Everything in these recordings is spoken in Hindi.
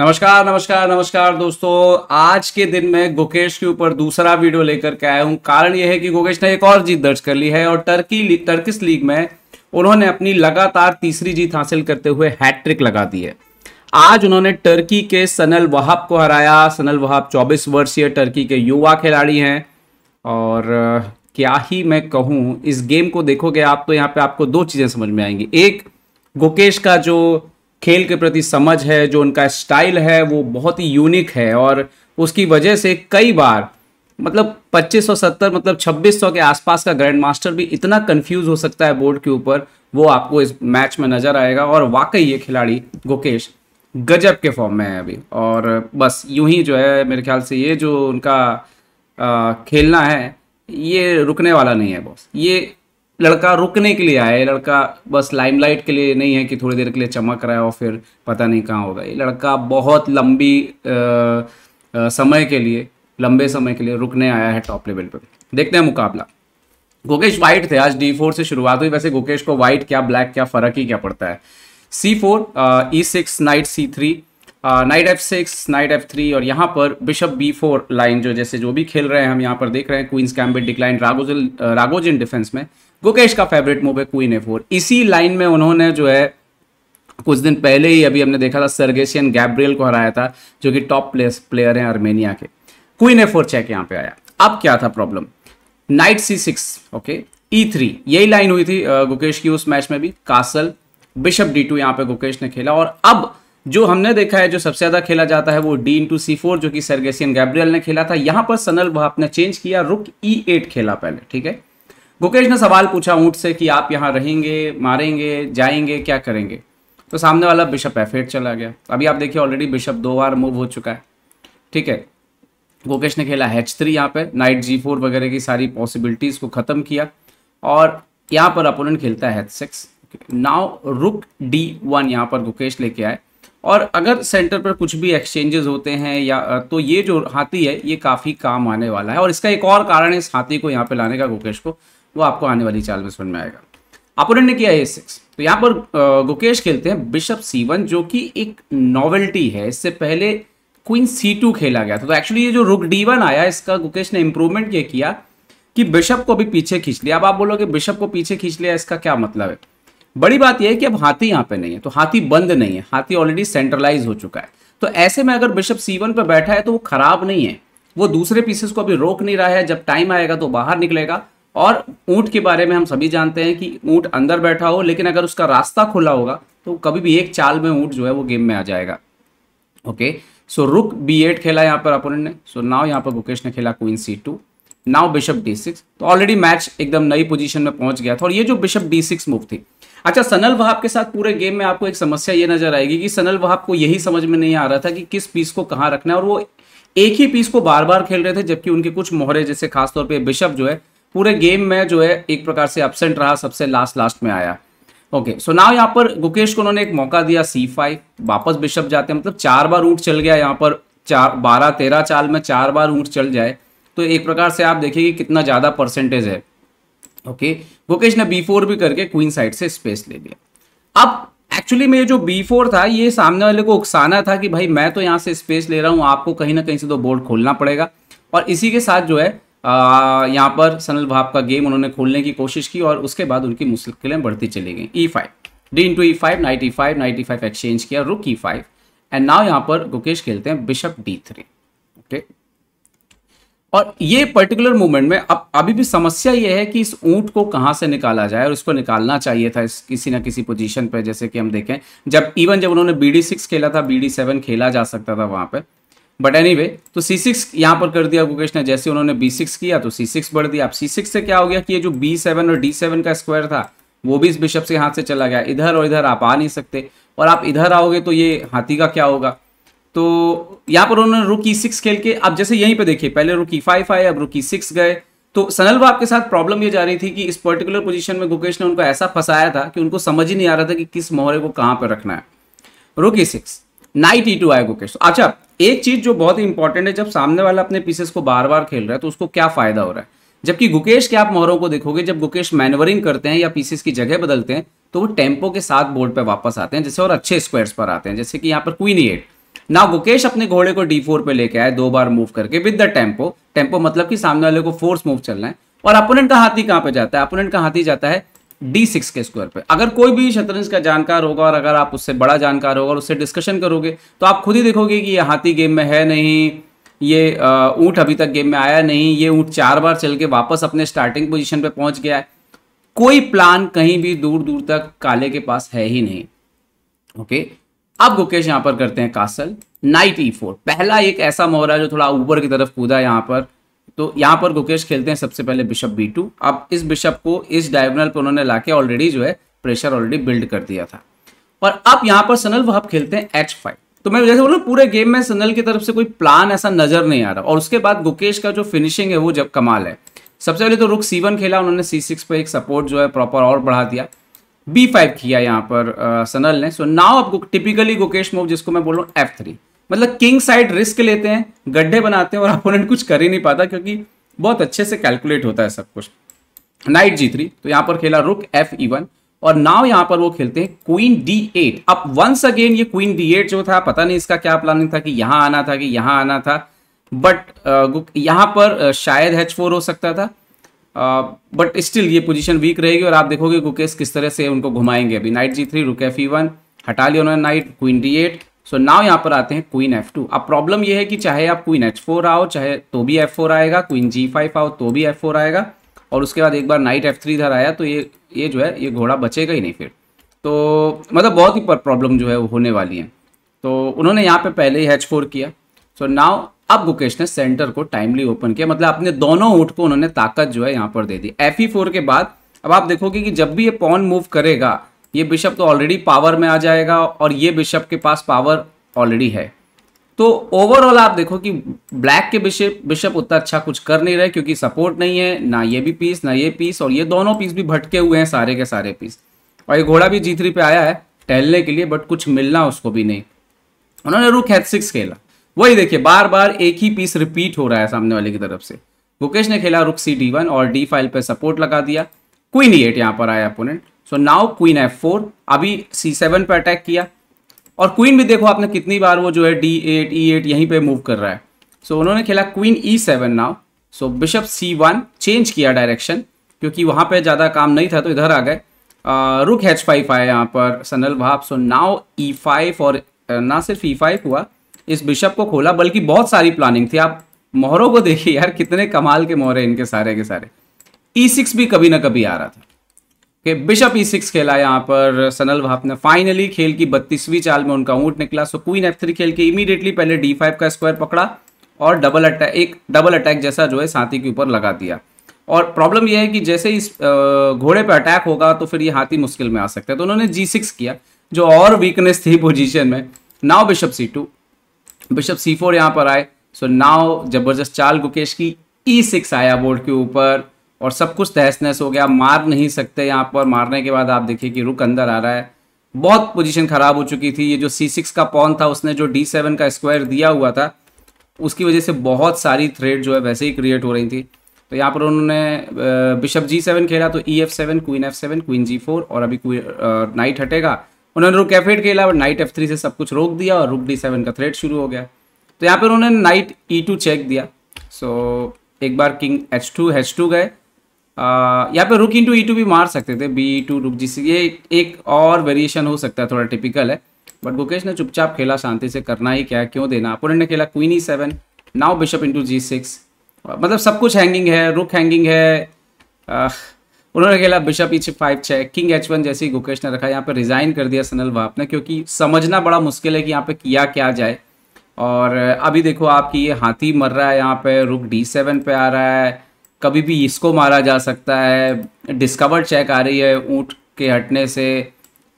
नमस्कार नमस्कार नमस्कार दोस्तों, आज के दिन में गुकेश के ऊपर दूसरा वीडियो लेकर के आया हूं। कारण यह है कि गुकेश ने एक और जीत दर्ज कर ली है और टर्किश लीग में उन्होंने अपनी लगातार तीसरी जीत हासिल करते हुए हैट्रिक लगा दी है। आज उन्होंने टर्की के सनल वहाब को हराया। सनल वहाब 24 वर्षीय टर्की के युवा खिलाड़ी हैं और क्या ही मैं कहूँ, इस गेम को देखोगे आप तो यहाँ पे आपको दो चीज़ें समझ में आएंगी। एक, गुकेश का जो खेल के प्रति समझ है, जो उनका स्टाइल है वो बहुत ही यूनिक है और उसकी वजह से कई बार मतलब 2570 मतलब 2600 के आसपास का ग्रैंड मास्टर भी इतना कंफ्यूज हो सकता है बोर्ड के ऊपर, वो आपको इस मैच में नज़र आएगा। और वाकई ये खिलाड़ी गुकेश गजब के फॉर्म में है अभी। और बस यूं ही जो है मेरे ख्याल से ये जो उनका खेलना है ये रुकने वाला नहीं है बॉस। ये लड़का रुकने के लिए आया है, लड़का बस लाइमलाइट के लिए नहीं है कि थोड़ी देर के लिए चमक रहा है और फिर पता नहीं कहाँ होगा। ये लड़का बहुत लंबे समय के लिए रुकने आया है टॉप लेवल पे। देखते हैं मुकाबला। गुकेश वाइट थे, आज D4 से शुरुआत हुई। वैसे गुकेश को वाइट क्या ब्लैक क्या फ़र्क ही क्या पड़ता है। C4 E6 night C3 night F6 night F3 और यहाँ पर बिशप B4 लाइन जो भी खेल रहे हैं हम यहाँ पर देख रहे हैं। Queen's gambit decline, Ragozin defence में गुकेश का फेवरेट मूव है क्वीन A4। इसी लाइन में उन्होंने जो है कुछ दिन पहले ही अभी हमने देखा था सर्गेसियन गैब्रियल को हराया था, जो कि टॉप प्लेयर हैं आर्मेनिया के। क्वीन A4 चेक यहाँ पे आया। अब क्या था problem, night C6 okay E3, यही लाइन हुई थी गुकेश की उस मैच में भी। कासल बिशप D2 यहाँ पे गुकेश ने खेला और अब जो हमने देखा है जो सबसे ज़्यादा खेला जाता है वो D into C4 जो कि सर्गेसियन गैब्रियल ने खेला था। यहाँ पर सनल वहाप ने चेंज किया, रुक E8 खेला पहले, ठीक है। गुकेश ने सवाल पूछा ऊँट से कि आप यहाँ रहेंगे, मारेंगे, जाएंगे, क्या करेंगे, तो सामने वाला बिशप F8 चला गया। अभी आप देखिए ऑलरेडी बिशप 2 बार मूव हो चुका है, ठीक है। गुकेश ने खेला H3 यहाँ पर, नाइट G4 वगैरह की सारी पॉसिबिलिटीज़ को ख़त्म किया और यहाँ पर अपोनेंट खेलता है H6। नाव रुक D1 यहाँ पर गुकेश लेके आए और अगर सेंटर पर कुछ भी एक्सचेंजेस होते हैं या तो ये जो हाथी है ये काफ़ी काम आने वाला है। और इसका एक और कारण है इस हाथी को यहाँ पे लाने का गुकेश को, वो आपको आने वाली चाल में समझ में आएगा। अपोनेंट ने किया A6, तो यहाँ पर गुकेश खेलते हैं बिशप C1 जो कि एक नॉवेल्टी है। इससे पहले क्वीन C2 खेला गया था। तो एक्चुअली ये जो रुक D1 आया इसका गुकेश ने इम्प्रूवमेंट ये किया कि बिशप को भी पीछे खींच लिया। अब आप बोलोगे बिशप को पीछे खींच लिया इसका क्या मतलब है। बड़ी बात यह है कि अब हाथी यहाँ पे नहीं है, तो हाथी बंद नहीं है, हाथी ऑलरेडी सेंट्रलाइज हो चुका है। तो ऐसे में अगर बिशप C1 पर बैठा है तो वो खराब नहीं है, वो दूसरे पीसेस को अभी रोक नहीं रहा है। जब टाइम आएगा तो बाहर निकलेगा। और ऊँट के बारे में हम सभी जानते हैं कि ऊँट अंदर बैठा हो लेकिन अगर उसका रास्ता खुला होगा तो कभी भी एक चाल में ऊँट जो है वो गेम में आ जाएगा। ओके, सो रुक B8 खेला यहाँ पर अपोनेंट ने। सो नाव यहाँ पर गुकेश ने खेला क्वीन C2, नाव बिशप D6। तो ऑलरेडी मैच एकदम नई पोजीशन में पहुँच गया था। और ये जो बिशप D6 मूव थी, अच्छा सनल वहाब के साथ पूरे गेम में आपको एक समस्या ये नजर आएगी कि सनल वहाब को यही समझ में नहीं आ रहा था कि किस पीस को कहाँ रखना है और वो एक ही पीस को बार बार खेल रहे थे। जबकि उनके कुछ मोहरे जैसे खासतौर पे बिशप जो है पूरे गेम में जो है एक प्रकार से एब्सेंट रहा, सबसे लास्ट में आया। ओके, सो नाउ यहाँ पर गुकेश को उन्होंने एक मौका दिया C5, वापस बिशप जाते हैं। मतलब 4 बार ऊँट चल गया यहाँ पर, 12-13 चाल में 4 बार ऊँट चल जाए तो एक प्रकार से आप देखिए कि कितना ज़्यादा परसेंटेज है। ओके, गुकेश ने B4 भी करके क्वीन साइड से स्पेस ले लिया। अब एक्चुअली में जो B4 था ये सामने वाले को उकसाना था कि भाई मैं तो यहाँ से स्पेस ले रहा हूँ, आपको कहीं ना कहीं से तो बोर्ड खोलना पड़ेगा। और इसी के साथ जो है यहाँ पर सनल वहाब का गेम उन्होंने खोलने की कोशिश की और उसके बाद उनकी मुश्किलें बढ़ती चली गई। E5 D into E5 knight E5 knight E5 exchange किया, रुक E5 एंड नाव यहाँ पर गुकेश खेलते हैं बिशप D3। ओके, और ये पर्टिकुलर मूवमेंट में अब अभी भी समस्या ये है कि इस ऊँट को कहाँ से निकाला जाए और उसको निकालना चाहिए था इस किसी ना किसी पोजीशन पे। जैसे कि हम देखें जब उन्होंने BD6 खेला था, BD7 खेला जा सकता था वहाँ पे, बट एनीवे तो C6 यहाँ पर कर दिया गुकेश ने। जैसे उन्होंने B6 किया तो C6 बढ़ दिया। अब C6 से क्या हो गया कि ये जो B7 और D7 का स्क्वायर था वो भी इस बिशप के हाथ से चला गया। इधर और इधर आप आ नहीं सकते और आप इधर आओगे तो ये हाथी का क्या होगा। तो यहाँ पर उन्होंने रुक E6 खेल के, अब जैसे यहीं पे देखिए पहले रुक E5 आए, अब रुक E6 गए। तो सनल वहाब के साथ प्रॉब्लम ये जा रही थी कि इस पर्टिकुलर पोजीशन में गुकेश ने उनको ऐसा फंसाया था कि उनको समझ ही नहीं आ रहा था कि किस मोहरे को कहाँ पर रखना है। रुक E6 नाइट E2 आए गुकेश। अच्छा, एक चीज़ जो बहुत ही इंपॉर्टेंट है, जब सामने वाला अपने पीसेस को बार बार खेल रहा है तो उसको क्या फ़ायदा हो रहा है। जबकि गुकेश के आप मोहरों को देखोगे जब गुकेश मैनवरिंग करते हैं या पीसेस की जगह बदलते हैं तो वो टेम्पो के साथ बोर्ड पर वापस आते हैं जैसे, और अच्छे स्क्वायर्स पर आते हैं। जैसे कि यहाँ पर क्वीन E8 नाउ गुकेश अपने घोड़े को d4 पे लेके आए, दो बार मूव करके विद द टेम्पो। टेम्पो मतलब कि सामने वाले को फोर्स मूव चलना है। और अपोनेंट का हाथी कहाँ पे जाता है? अपोनेंट का हाथी जाता है d6 के स्क्वायर पे। अगर कोई भी शतरंज का जानकार होगा और अगर आप उससे बड़ा जानकार होगा और उससे डिस्कशन करोगे तो आप खुद ही देखोगे कि ये हाथी गेम में है नहीं, ये ऊँट अभी तक गेम में आया नहीं, ये ऊँट 4 बार चल के वापस अपने स्टार्टिंग पोजिशन पर पहुँच गया है। कोई प्लान कहीं भी दूर दूर तक काले के पास है ही नहीं। ओके, अब गुकेश यहाँ पर करते हैं कासल, नाइट e4। पहला एक ऐसा मोहरा जो थोड़ा ऊपर की तरफ कूदा यहाँ पर, तो यहाँ पर गुकेश खेलते हैं सबसे पहले बिशप b2। अब इस बिशप को इस डायगोनल पर उन्होंने लाके ऑलरेडी जो है प्रेशर ऑलरेडी बिल्ड कर दिया था। और अब यहाँ पर सनल वहाप खेलते हैं h5। तो मैं जैसे बोलूँ पूरे गेम में सनल की तरफ से कोई प्लान ऐसा नजर नहीं आ रहा। और उसके बाद गुकेश का जो फिनिशिंग है वो जब कमाल है। सबसे पहले तो रुक c1 खेला उन्होंने, c6 पे एक सपोर्ट जो है प्रॉपर और बढ़ा दिया, b5 किया यहाँ पर सनल ने। सो नाउ आपको टिपिकली गुकेश मूव जिसको मैं बोल रहा हूँ f3, मतलब किंग साइड रिस्क लेते हैं, गड्ढे बनाते हैं और अपोनेंट कुछ कर ही नहीं पाता क्योंकि बहुत अच्छे से कैलकुलेट होता है सब कुछ। नाइट g3, तो यहाँ पर खेला रुक f1। और नाव यहाँ पर वो खेलते हैं क्वीन d8। अब वंस अगेन ये क्वीन d8 जो था, पता नहीं इसका क्या प्लानिंग था कि यहाँ आना था कि यहाँ आना था, बट यहाँ पर शायद h4 हो सकता था, बट स्टिल ये पोजीशन वीक रहेगी। और आप देखोगे गुकेश किस तरह से उनको घुमाएंगे। अभी नाइट जी थ्री, रुक f1, हटा लिया उन्होंने नाइट, क्वीन d8। सो नाव यहाँ पर आते हैं क्वीन f2। अब प्रॉब्लम ये है कि चाहे आप क्वीन h4 आओ चाहे तो भी f4 आएगा, क्वीन g5 आओ तो भी f4 आएगा। और उसके बाद एक बार नाइट f3 इधर आया तो ये जो है ये घोड़ा बचेगा ही नहीं फिर, तो मतलब बहुत ही प्रॉब्लम जो है वो होने वाली है। तो उन्होंने यहाँ पर पहले ही h4 किया। सो नाव अब गुकेश ने सेंटर को टाइमली ओपन किया, मतलब अपने दोनों ऊँट को उन्होंने ताकत जो है यहाँ पर दे दी। fe4 के बाद अब आप देखोगे कि जब भी ये पॉन मूव करेगा ये बिशप तो ऑलरेडी पावर में आ जाएगा और ये बिशप के पास पावर ऑलरेडी है। तो ओवरऑल आप देखो कि ब्लैक के बिशप उतना अच्छा कुछ कर नहीं रहे क्योंकि सपोर्ट नहीं है, ना ये भी पीस ना ये पीस, और ये दोनों पीस भी भटके हुए हैं सारे के सारे पीस। और ये घोड़ा भी g3 पे आया है टहलने के लिए, बट कुछ मिलना उसको भी नहीं। उन्होंने रुक h6 खेला, वही देखिए बार बार एक ही पीस रिपीट हो रहा है सामने वाले की तरफ से। गुकेश ने खेला रुक cd1 और d फाइल पर सपोर्ट लगा दिया, क्वीन e8 यहाँ पर आया opponent. So now queen f4, अभी c7 पर अटैक किया। और क्वीन भी देखो आपने कितनी बार वो जो है d8 e8 यहीं पे मूव कर रहा है। सो उन्होंने खेला queen e7 now. So bishop c1, change किया डायरेक्शन क्योंकि वहाँ पे ज़्यादा काम नहीं था तो इधर आ गए। रुक h5 आया यहाँ पर सनल वहाप। सो नाउ e5, और ना सिर्फ e5 हुआ, इस बिशप को खोला, बल्कि बहुत सारी प्लानिंग थी। आप मोहरों को देखिए यार, कितने कमाल के मोहरे इनके सारे के सारे। e6 भी कभी ना कभी आ रहा था। ओके, बिशप e6 खेला यहाँ पर सनल वहाप ने। फाइनली खेल की 32वीं चाल में उनका ऊँट निकला। सो क्वीन f3 खेल के इमीडिएटली पहले d5 का स्क्वायर पकड़ा और डबल अटैक जैसा जो है हाथी के ऊपर लगा दिया। और प्रॉब्लम यह है कि जैसे इस घोड़े पर अटैक होगा तो फिर ये हाथी मुश्किल में आ सकता है। तो उन्होंने g6 किया जो और वीकनेस थी पोजिशन में। Now bishop c2, bishop c4 यहाँ पर आए। सो नाव जबरदस्त चाल गुकेश की, e6 आया बोर्ड के ऊपर और सब कुछ तहस नहस हो गया। मार नहीं सकते यहाँ पर, मारने के बाद आप देखिए कि रुक अंदर आ रहा है। बहुत पोजीशन खराब हो चुकी थी। ये जो c6 का पॉन था उसने जो d7 का स्क्वायर दिया हुआ था उसकी वजह से बहुत सारी थ्रेड जो है वैसे ही क्रिएट हो रही थी। तो यहाँ पर उन्होंने बिशप g7 खेला, तो e f7, queen f7, queen g4, और अभी नाइट हटेगा। उन्होंने रुक f8 खेला और नाइट f3 से सब कुछ रोक दिया और रुक d7 का थ्रेड शुरू हो गया। तो यहाँ पर उन्होंने नाइट e2 चेक दिया। सो एक बार किंग h2 गए। यहाँ पर रुक इंटू e2 भी मार सकते थे, b2, रुक g6, ये एक और वेरिएशन हो सकता है, थोड़ा टिपिकल है। बट गुकेश ने चुपचाप खेला, शांति से करना ही क्या, क्यों देना। अपोनेंट ने खेला queen e7, now bishop into g6, मतलब सब कुछ हैंगिंग है, रुक हैंगिंग है। उन्होंने खेला bishop e5 check, king h1 जैसे ही गुकेश ने रखा यहाँ पे रिज़ाइन कर दिया सनल वहाप ने, क्योंकि समझना बड़ा मुश्किल है कि यहाँ पे किया क्या जाए। और अभी देखो आपकी ये हाथी मर रहा है यहाँ पे, रुक d7 पे आ रहा है, कभी भी इसको मारा जा सकता है, डिस्कवर चेक आ रही है ऊँट के हटने से।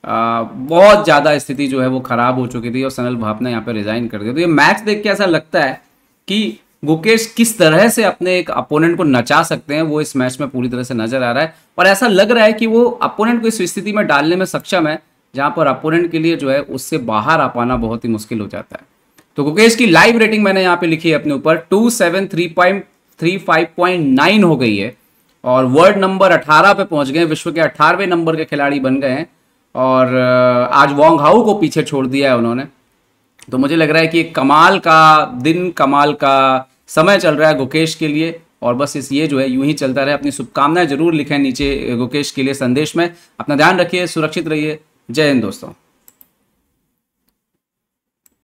बहुत ज़्यादा स्थिति जो है वो ख़राब हो चुकी थी और सनल वहाप ने यहाँ पर रिज़ाइन कर दिया। तो ये मैच देख के ऐसा लगता है कि गुकेश किस तरह से अपने एक अपोनेंट को नचा सकते हैं वो इस मैच में पूरी तरह से नजर आ रहा है। और ऐसा लग रहा है कि वो अपोनेंट को इस स्थिति में डालने में सक्षम है जहां पर अपोनेंट के लिए जो है उससे बाहर आ पाना बहुत ही मुश्किल हो जाता है। तो गुकेश की लाइव रेटिंग मैंने यहाँ पे लिखी है अपने ऊपर 273.35.9 हो गई है और वर्ल्ड नंबर 18 पे पहुंच गए, विश्व के 18वें नंबर के खिलाड़ी बन गए हैं। और आज वोंगहाऊ को पीछे छोड़ दिया है उन्होंने। तो मुझे लग रहा है कि कमाल का दिन, कमाल का समय चल रहा है गुकेश के लिए, और बस इस ये जो है यूं ही चलता रहे। अपनी शुभकामनाएं जरूर लिखें नीचे गुकेश के लिए संदेश में। अपना ध्यान रखिए, सुरक्षित रहिए। जय हिंद दोस्तों।